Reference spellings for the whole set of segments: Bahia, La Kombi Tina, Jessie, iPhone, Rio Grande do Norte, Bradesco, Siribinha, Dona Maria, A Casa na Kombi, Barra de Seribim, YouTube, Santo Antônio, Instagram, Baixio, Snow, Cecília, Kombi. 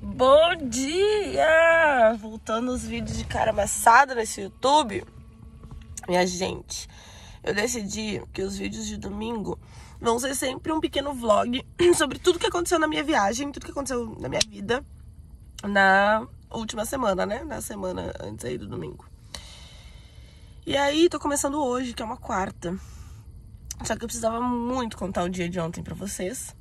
Bom dia! Voltando os vídeos de cara amassada nesse YouTube. Minha gente, eu decidi que os vídeos de domingo vão ser sempre um pequeno vlog sobre tudo que aconteceu na minha viagem, tudo que aconteceu na minha vida na última semana, né? Na semana antes aí do domingo. E aí, tô começando hoje, que é uma quarta. Só que eu precisava muito contar o dia de ontem pra vocês.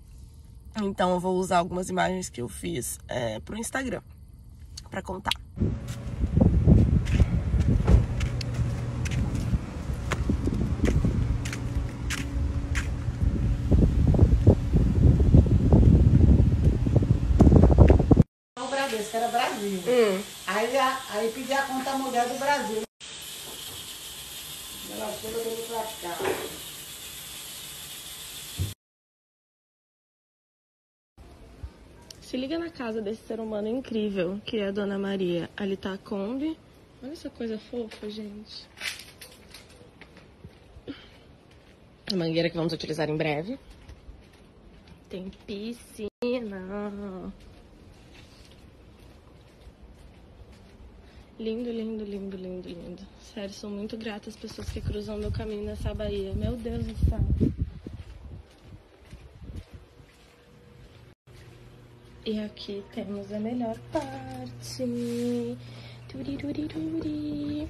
Então eu vou usar algumas imagens que eu fiz pro Instagram pra contar. O Bradesco era Brasil. Aí pedi a conta à mulher do Brasil. Ela chegou dele pra cá. Se liga na casa desse ser humano incrível, que é a Dona Maria. Ali tá a Kombi. Olha essa coisa fofa, gente. A mangueira que vamos utilizar em breve. Tem piscina. Lindo, lindo, lindo, lindo, lindo. Sério, sou muito grata às pessoas que cruzam meu caminho nessa Bahia. Meu Deus do céu. E aqui temos a melhor parte. Turiruriruri. Aí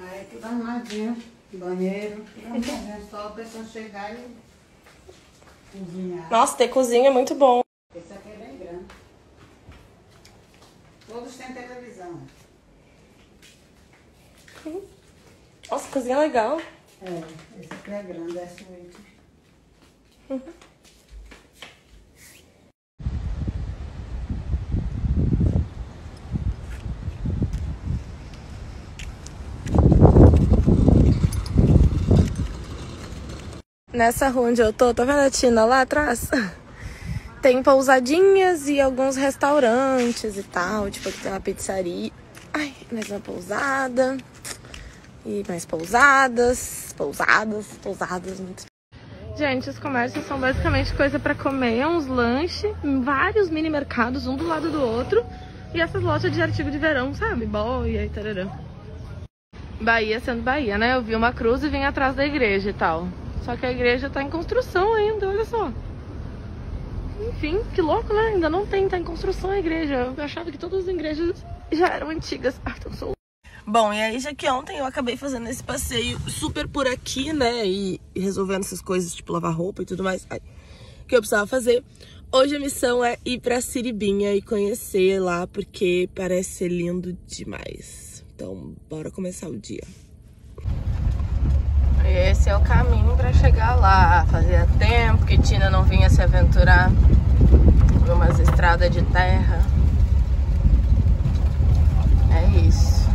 é tudo arrumadinho. Banheiro. Tudo só a pessoa chegar e cozinhar. Nossa, ter cozinha é muito bom. Todos têm televisão. Nossa, cozinha legal. É, esse aqui é grande, é suíte. Nessa rua onde eu tô vendo a Tina lá atrás? Tem pousadinhas e alguns restaurantes e tal. Tipo, aqui tem uma pizzaria. Ai, mais uma pousada. E mais pousadas. Pousadas, pousadas. Muito... Gente, os comércios são basicamente coisa pra comer. É uns lanches, vários mini mercados, um do lado do outro. E essas lojas de artigo de verão, sabe? Boia e tararã. Bahia sendo Bahia, né? Eu vi uma cruz e vim atrás da igreja e tal. Só que a igreja tá em construção ainda, olha só. Enfim, que louco, né? Ainda não tem, tá em construção a igreja. Eu achava que todas as igrejas já eram antigas. Ah, então sou... Bom, e aí já que ontem eu acabei fazendo esse passeio super por aqui, né? E resolvendo essas coisas, tipo lavar roupa e tudo mais, que eu precisava fazer. Hoje a missão é ir pra Siribinha e conhecer lá, porque parece ser lindo demais. Então, bora começar o dia. Esse é o caminho pra chegar lá. Fazia tempo que Tina não vinha se aventurar em umas estradas de terra. É isso.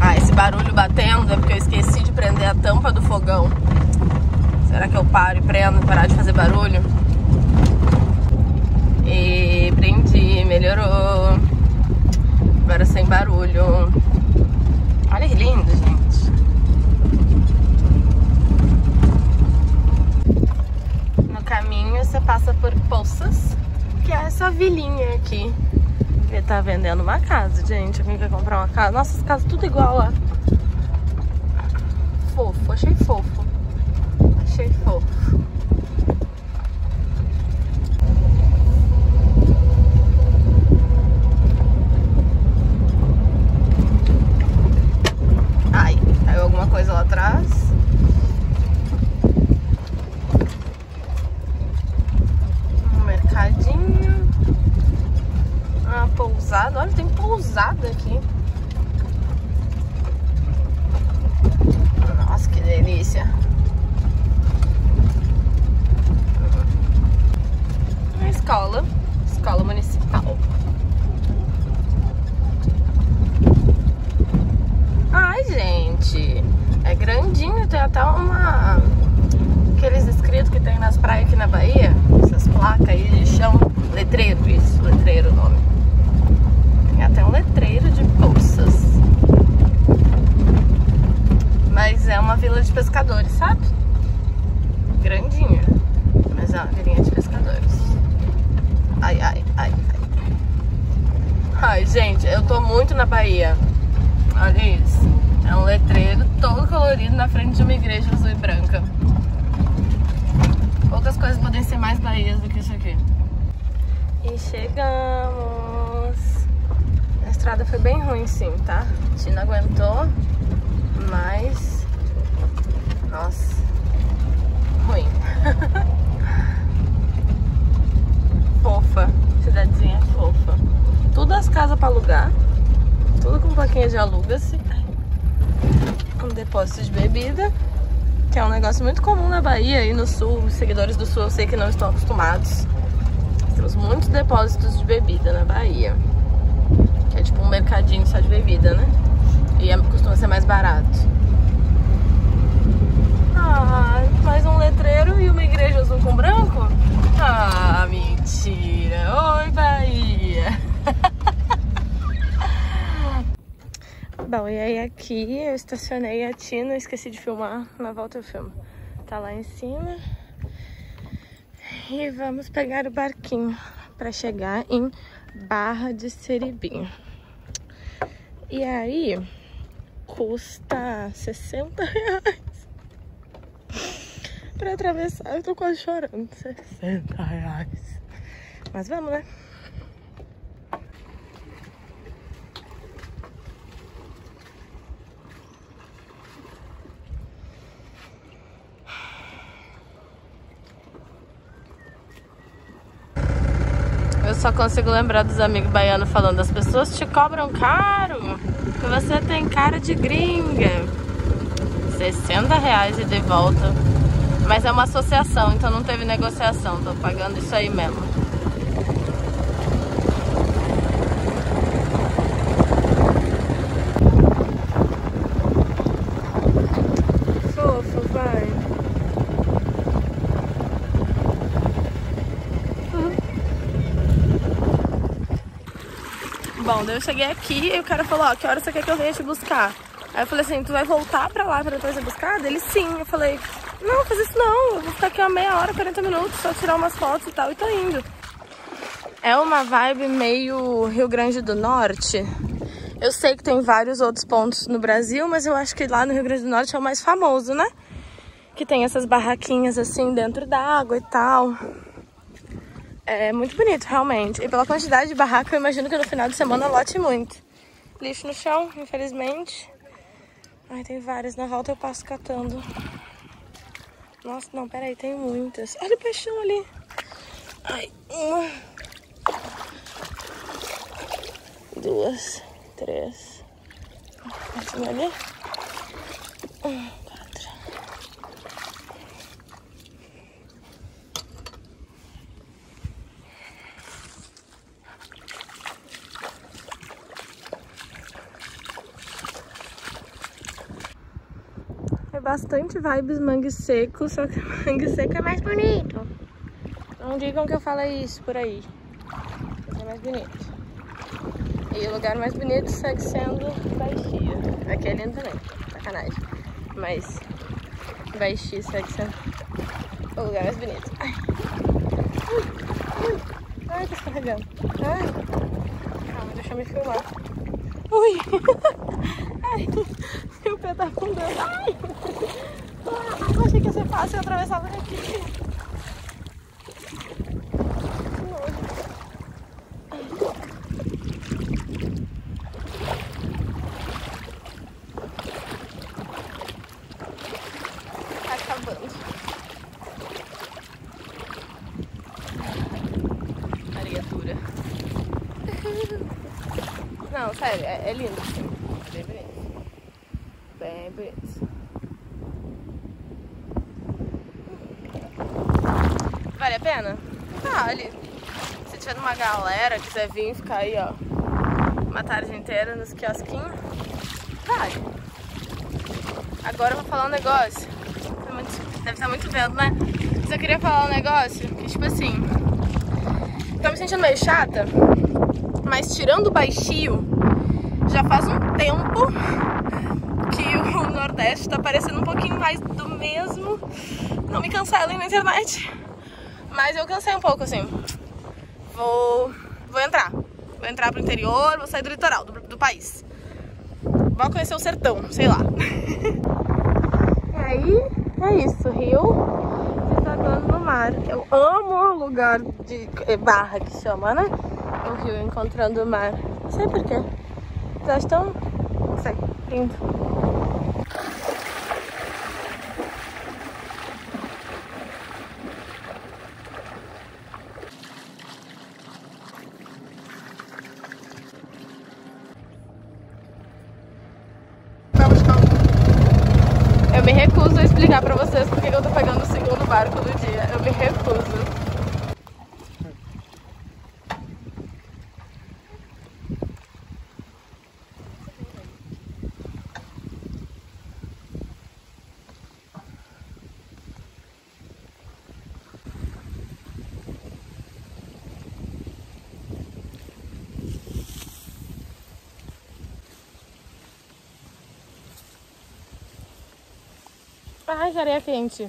Ah, esse barulho batendo é porque eu esqueci de prender a tampa do fogão. Será que eu paro e prendo, parar de fazer barulho? E prendi, melhorou. Agora sem barulho. Olha que lindo, gente. No caminho você passa por Poças, que é essa vilinha aqui. Ele tá vendendo uma casa, gente. Alguém quer comprar uma casa? Nossa, as casas tudo igual lá. Fofo, achei fofo. Achei fofo. Olha, tem pousada aqui. Nossa, que delícia. letreiro isso, letreiro o nome. Tem até um letreiro de bolsas. Mas é uma vila de pescadores, sabe? Grandinha, mas é uma vilinha de pescadores. Ai, ai, ai, ai. Ai, gente, eu tô muito na Bahia. Olha isso. É um letreiro todo colorido na frente de uma igreja azul e branca. Poucas coisas podem ser mais bahias do que isso aqui. E chegamos. A estrada foi bem ruim, sim, tá? A gente não aguentou, mas... nossa, ruim. Fofa, cidadezinha fofa. Tudo as casas pra alugar. Tudo com plaquinha de aluga-se. Um depósito de bebida, que é um negócio muito comum na Bahia e no Sul. Os seguidores do Sul eu sei que não estão acostumados. Temos muitos depósitos de bebida na Bahia, que é tipo um mercadinho só de bebida, né? E costuma ser mais barato. Ah, mais um letreiro e uma igreja azul com branco? Ah, mentira! Oi, Bahia! Bom, e aí aqui eu estacionei a Tina, esqueci de filmar, na volta eu filmo. Tá lá em cima. E vamos pegar o barquinho pra chegar em Barra de Seribim. E aí custa 60 reais pra atravessar. Eu tô quase chorando. 60 reais. Mas vamos, né? Só consigo lembrar dos amigos baianos falando: as pessoas te cobram caro, que você tem cara de gringa. 60 reais e de volta. Mas é uma associação, então não teve negociação. Tô pagando isso aí mesmo. Bom, daí eu cheguei aqui e o cara falou: ó, que hora você quer que eu venha te buscar? Aí eu falei assim: tu vai voltar pra lá pra depois ser buscada? Ele: sim. Eu falei: não, faz isso não, eu vou ficar aqui uma meia hora, 40 minutos, só tirar umas fotos e tal, e tô indo. É uma vibe meio Rio Grande do Norte. Eu sei que tem vários outros pontos no Brasil, mas eu acho que lá no Rio Grande do Norte é o mais famoso, né? Que tem essas barraquinhas assim dentro d'água e tal. É muito bonito, realmente. E pela quantidade de barraca, eu imagino que no final de semana lote muito. Lixo no chão, infelizmente. Ai, tem várias. Na volta eu passo catando. Nossa, não, peraí, tem muitas. Olha o peixão ali. Ai, uma. Duas. Três. Mais uma ali. Bastante vibes mangue seco, só que mangue seco é mais bonito. Não digam que eu falei isso por aí. É mais bonito. E o lugar mais bonito segue sendo Baixio. Aqui é lindo também, sacanagem. Mas Baixio segue sendo o lugar mais bonito. Ai, ui, ai, tá escorregando. Ai, calma, deixa eu me filmar. Ui! Ai, meu pé tá afundando. Ai! Eu achei que ia ser fácil, eu atravessava daqui. Tá acabando. Areia dura. Não, sério, é lindo assim. Bem bonito. Bem bonito. Vale a pena? Vale. Se tiver uma galera, quiser vir, ficar aí, ó, uma tarde inteira nos quiosquinhos, vale. Agora eu vou falar um negócio. Deve estar muito vento, né? Mas eu queria falar um negócio que, tipo assim, Tô me sentindo meio chata, mas tirando o Baixio, já faz um tempo que o Nordeste tá parecendo um pouquinho mais do mesmo. Não me cancelem na internet, mas eu cansei um pouco, assim. Vou entrar pro interior, vou sair do litoral, do país. Vou conhecer o sertão, sei lá. Aí, é isso, Rio desatando no mar. Eu amo o lugar de Barra, que chama, né? O rio encontrando o mar. Não sei porquê. Vocês acham? Não sei, lindo. Eu me recuso a explicar pra vocês porque eu tô pegando o segundo barco do dia. Eu me recuso. Ai, areia quente.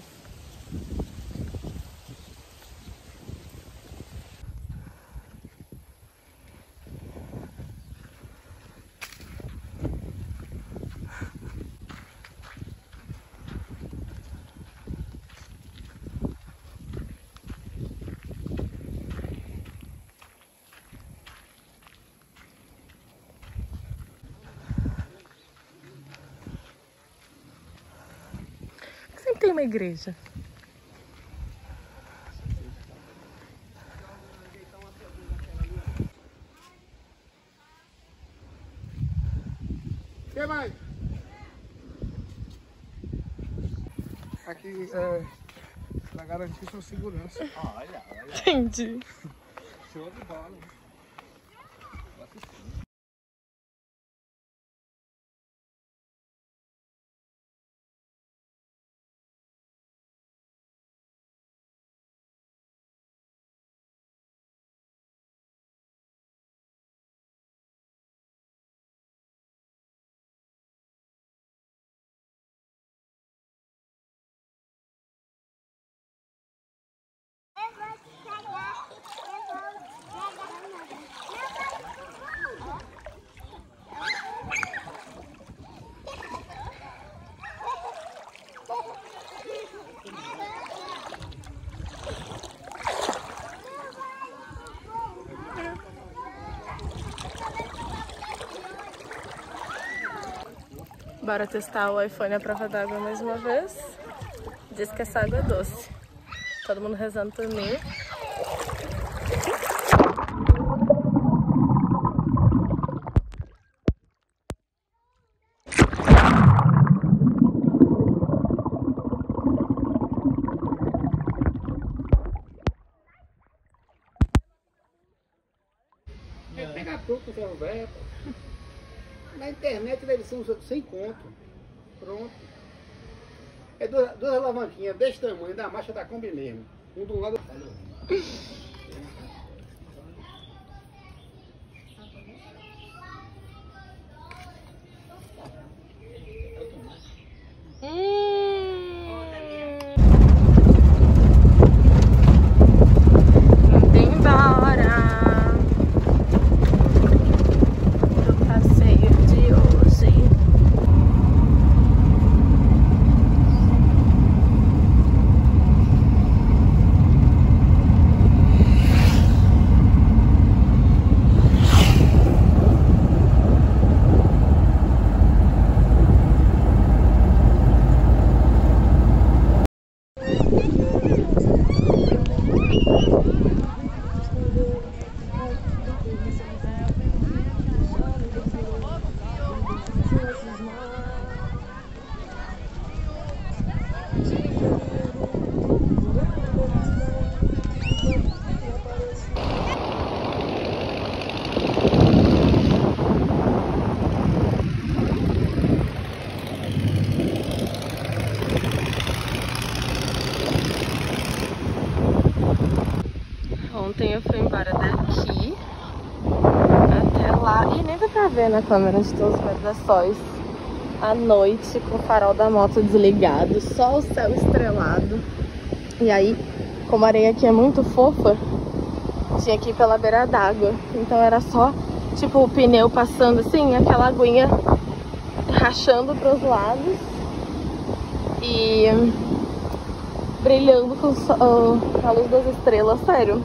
Tem uma igreja. Que mais? Aqui é para garantir sua segurança. Olha, olha. Entendi. Show de bola. Bora testar o iPhone à prova d'água mais uma vez. Diz que essa água é doce. Todo mundo rezando por mim. Pega tudo com o Roberto. Na internet deve ser uns 100 conto. Pronto. É duas alavanquinhas desse tamanho, da marcha da Kombi mesmo. Um do lado. Ontem eu fui embora daqui até lá. E nem dá pra ver na câmera onde estão os guarda-sóis. À noite, com o farol da moto desligado, só o céu estrelado. E aí, como a areia aqui é muito fofa, tinha que ir pela beira d'água. Então era só, tipo, o pneu passando assim, aquela aguinha rachando pros lados e brilhando com a luz das estrelas, sério.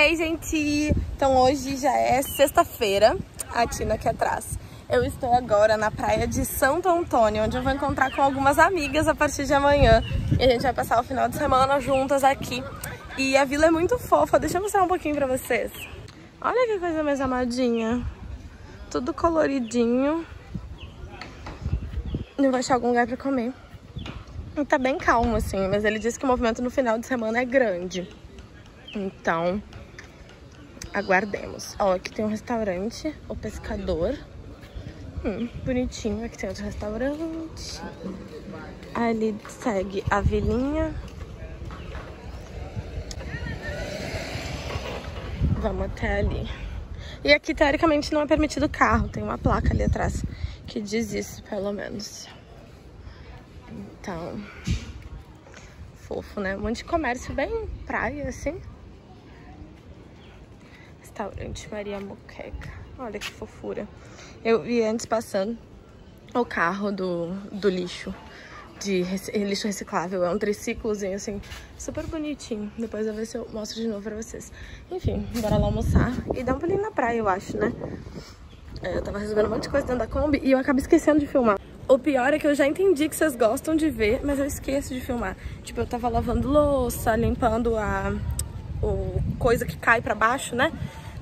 Ei, gente! Então hoje já é sexta-feira, a Tina aqui atrás. Eu estou agora na praia de Santo Antônio, onde eu vou encontrar com algumas amigas a partir de amanhã. E a gente vai passar o final de semana juntas aqui. E a vila é muito fofa, deixa eu mostrar um pouquinho pra vocês. Olha que coisa mais amadinha. Tudo coloridinho. Não vou achar algum lugar pra comer. E tá bem calmo assim, mas ele disse que o movimento no final de semana é grande. Então... aguardemos. Ó, aqui tem um restaurante, o Pescador. Bonitinho. Aqui tem outro restaurante. Ali segue a vilinha. Vamos até ali. E aqui, teoricamente, não é permitido carro. Tem uma placa ali atrás que diz isso, pelo menos. Então, fofo, né? Um monte de comércio bem praia, assim. Restaurante Maria Moqueca. Olha que fofura. Eu vi antes passando o carro do lixo, de lixo reciclável. É um triciclozinho assim, super bonitinho. Depois eu vou ver se eu mostro de novo pra vocês. Enfim, bora lá almoçar e dar um pulinho na praia, eu acho, né? Eu tava resolvendo um monte de coisa dentro da Kombi e eu acabei esquecendo de filmar. O pior é que eu já entendi que vocês gostam de ver, mas eu esqueço de filmar. Tipo, eu tava lavando louça, limpando o coisa que cai pra baixo, né?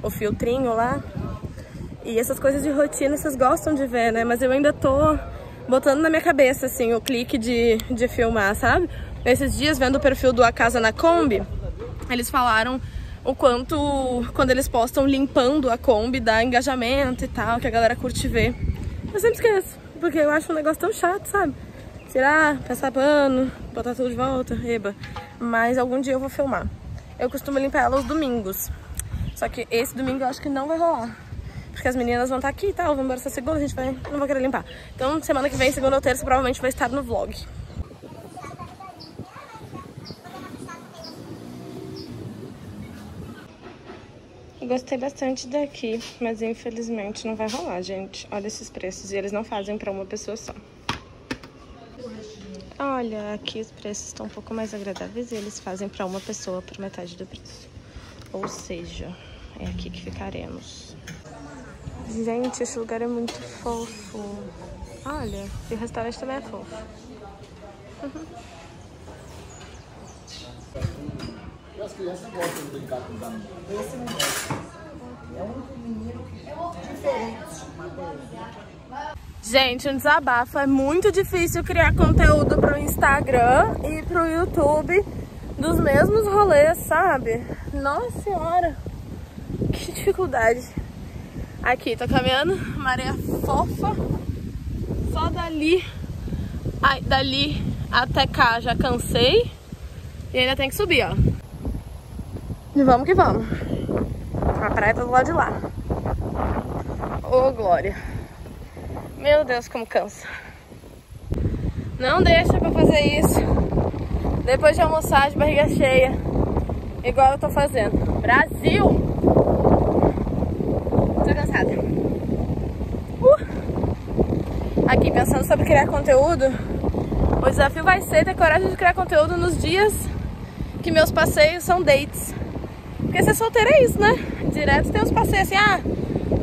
O filtrinho lá. E essas coisas de rotina vocês gostam de ver, né? Mas eu ainda tô botando na minha cabeça, assim, o clique de filmar, sabe? Nesses dias, vendo o perfil do A Casa na Kombi, eles falaram o quanto, quando eles postam limpando a Kombi, dá engajamento e tal, que a galera curte ver. Eu sempre esqueço, porque eu acho um negócio tão chato, sabe? Tirar, passar pano, botar tudo de volta, reba. Mas algum dia eu vou filmar. Eu costumo limpar ela aos domingos. Só que esse domingo eu acho que não vai rolar, porque as meninas vão estar aqui e tal, vão embora essa segunda, a gente vai... não vou querer limpar. Então semana que vem, segunda ou terça, provavelmente vai estar no vlog. Gostei bastante daqui, mas infelizmente não vai rolar, gente. Olha esses preços, e eles não fazem pra uma pessoa só. Olha, aqui os preços estão um pouco mais agradáveis e eles fazem pra uma pessoa por metade do preço. Ou seja, é aqui que ficaremos. Gente, esse lugar é muito fofo. Olha, e o restaurante também é fofo. As crianças gostam de brincar com o gato. Esse não gosta. É um menino que é diferente. Gente, um desabafo. É muito difícil criar conteúdo pro Instagram e pro YouTube dos mesmos rolês, sabe? Nossa senhora, que dificuldade. Aqui, tô caminhando. Maré fofa. Só dali. Ai, dali até cá já cansei. E ainda tem que subir, ó. E vamos que vamos. A praia tá do lado de lá. Ô, glória. Meu Deus, como cansa. Não deixa pra fazer isso depois de almoçar de barriga cheia, igual eu tô fazendo. Brasil! Tô cansada. Aqui, pensando sobre criar conteúdo, o desafio vai ser ter coragem de criar conteúdo nos dias que meus passeios são dates. Porque ser solteiro é isso, né? Direto tem uns passeios assim, ah,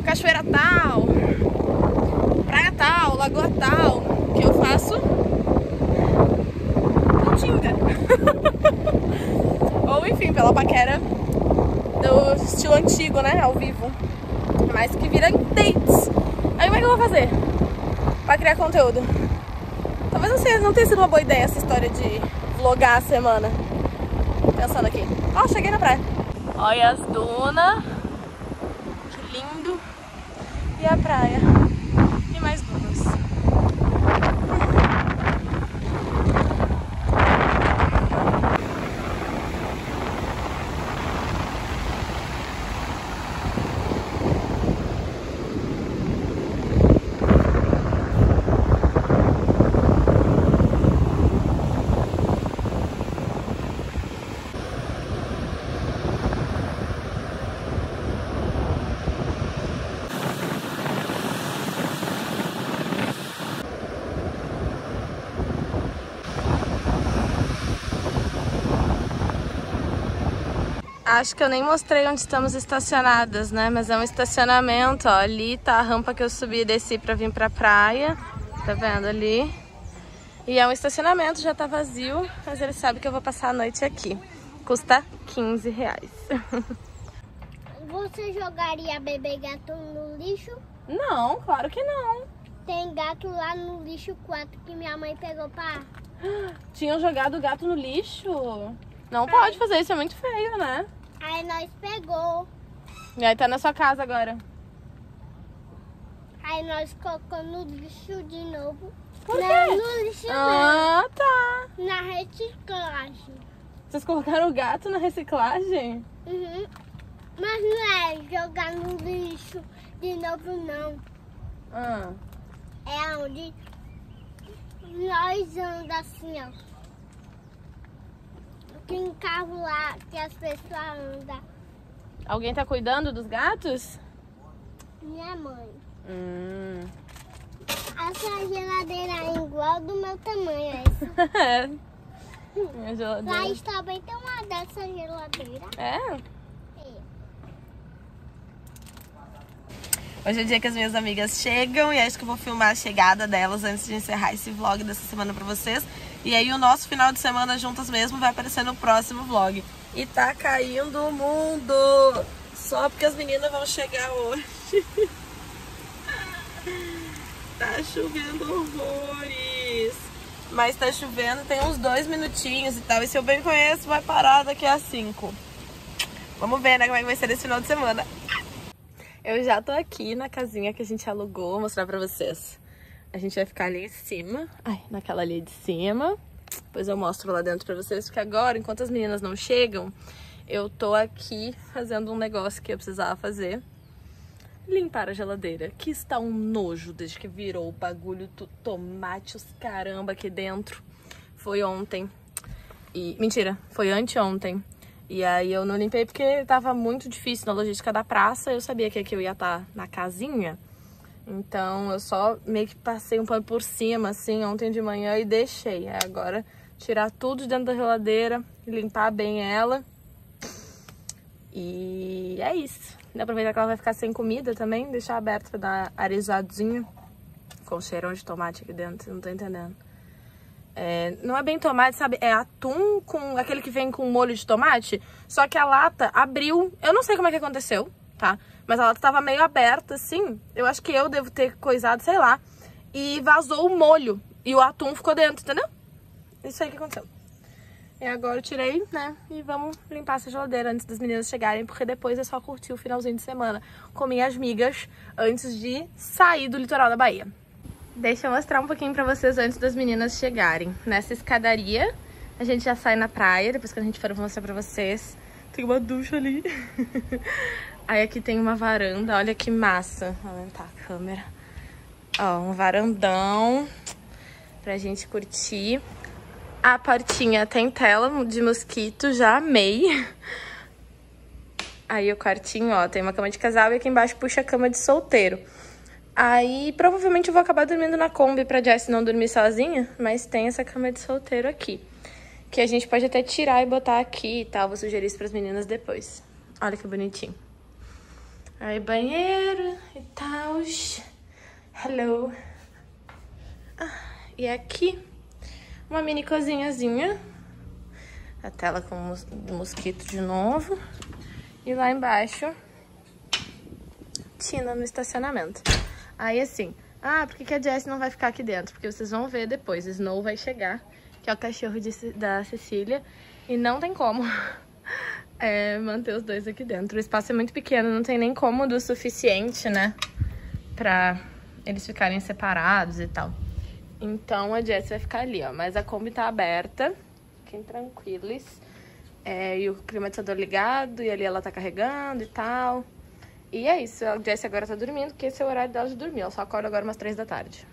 cachoeira tal, praia tal, lagoa tal, que eu faço no Tinder. Ou enfim, pela paquera do estilo antigo, né? Ao vivo. Mas que vira dates. Aí como é que eu vou fazer pra criar conteúdo? Talvez não tenha sido uma boa ideia essa história de vlogar a semana. Pensando aqui. Ó, cheguei na praia. Olha as dunas, que lindo, e a praia, e mais dunas. Acho que eu nem mostrei onde estamos estacionadas, né? Mas é um estacionamento, ó. Ali tá a rampa que eu subi e desci pra vir pra praia. Tá vendo ali? E é um estacionamento, já tá vazio. Mas ele sabe que eu vou passar a noite aqui. Custa 15 reais. Você jogaria bebê gato no lixo? Não, claro que não. Tem gato lá no lixo 4 que minha mãe pegou pra... Tinham jogado o gato no lixo? Não pode fazer isso, é muito feio, né? Aí nós pegou. E aí tá na sua casa agora. Aí nós colocamos no lixo de novo. Por quê? Não, no lixo mesmo. Tá. Na reciclagem. Vocês colocaram o gato na reciclagem? Uhum. Mas não é jogar no lixo de novo, não. Ah. É onde nós andamos assim, ó. Tem carro lá que as pessoas andam. Alguém tá cuidando dos gatos? Minha mãe. Essa geladeira é igual do meu tamanho, essa. É. Minha geladeira. Lá está bem tem uma dessa geladeira. É? É. Hoje é o dia que as minhas amigas chegam e acho que eu vou filmar a chegada delas antes de encerrar esse vlog dessa semana pra vocês. E aí o nosso final de semana juntas mesmo vai aparecer no próximo vlog. E tá caindo o mundo! Só porque as meninas vão chegar hoje. Tá chovendo horrores. Mas tá chovendo, tem uns 2 minutinhos e tal. E se eu bem conheço, vai parar daqui a 5. Vamos ver, né, como é que vai ser esse final de semana. Eu já tô aqui na casinha que a gente alugou, vou mostrar pra vocês. A gente vai ficar ali em cima, naquela ali de cima. Depois eu mostro lá dentro pra vocês, porque agora, enquanto as meninas não chegam, eu tô aqui fazendo um negócio que eu precisava fazer. Limpar a geladeira, que está um nojo desde que virou o bagulho do tomate, os caramba aqui dentro. Foi ontem. E mentira, foi anteontem. E aí eu não limpei porque tava muito difícil na logística da praça. Eu sabia que aqui eu ia estar na casinha. Então eu só meio que passei um pano por cima, assim, ontem de manhã e deixei. É agora tirar tudo de dentro da geladeira, limpar bem ela. E é isso. Aproveitar que ela vai ficar sem comida também, deixar aberta pra dar arejadinho. Com cheirão de tomate aqui dentro, não tô entendendo. É, não é bem tomate, sabe? É atum, com aquele que vem com molho de tomate. Só que a lata abriu. Eu não sei como é que aconteceu, tá? Mas a lata tava meio aberta, assim. Eu acho que eu devo ter coisado, sei lá. E vazou o molho. E o atum ficou dentro, entendeu? Isso aí que aconteceu. E agora eu tirei, né? E vamos limpar essa geladeira antes das meninas chegarem, porque depois é só curtir o finalzinho de semana com minhas amigas antes de sair do litoral da Bahia. Deixa eu mostrar um pouquinho pra vocês antes das meninas chegarem. Nessa escadaria, a gente já sai na praia. Depois que a gente for, eu vou mostrar pra vocês. Tem uma ducha ali. Aí aqui tem uma varanda. Olha que massa. Vou aumentar a câmera. Ó, um varandão pra gente curtir. A portinha tem tela de mosquito. Já amei. Aí o quartinho, ó, tem uma cama de casal. E aqui embaixo puxa a cama de solteiro. Aí, provavelmente eu vou acabar dormindo na Kombi pra Jessie não dormir sozinha. Mas tem essa cama de solteiro aqui, que a gente pode até tirar e botar aqui e tal. Vou sugerir isso pras meninas depois. Olha que bonitinho. Aí, banheiro e tal. Hello. Ah, e aqui, uma mini cozinhazinha. A tela com mosquito de novo. E lá embaixo, tina no estacionamento. Aí assim, ah, por que a Jessie não vai ficar aqui dentro? Porque vocês vão ver depois, Snow vai chegar, que é o cachorro da Cecília, e não tem como manter os dois aqui dentro. O espaço é muito pequeno, não tem nem cômodo suficiente, né, pra eles ficarem separados e tal. Então a Jessie vai ficar ali, ó, mas a Kombi tá aberta, fiquem tranquilos, e o climatizador ligado, e ali ela tá carregando e tal. E é isso, a Jessie agora tá dormindo, porque esse é o horário dela de dormir. Ela só acorda agora umas 3 da tarde.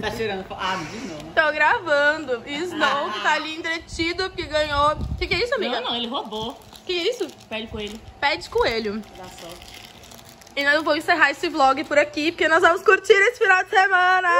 Tá tirando ah, de novo. Tô gravando. E Snow que tá ali entretido, que ganhou... O que é isso, amiga? Não, ele roubou. O que é isso? Pé de coelho. Pé de coelho. Dá sorte. E nós vamos encerrar esse vlog por aqui, porque nós vamos curtir esse final de semana.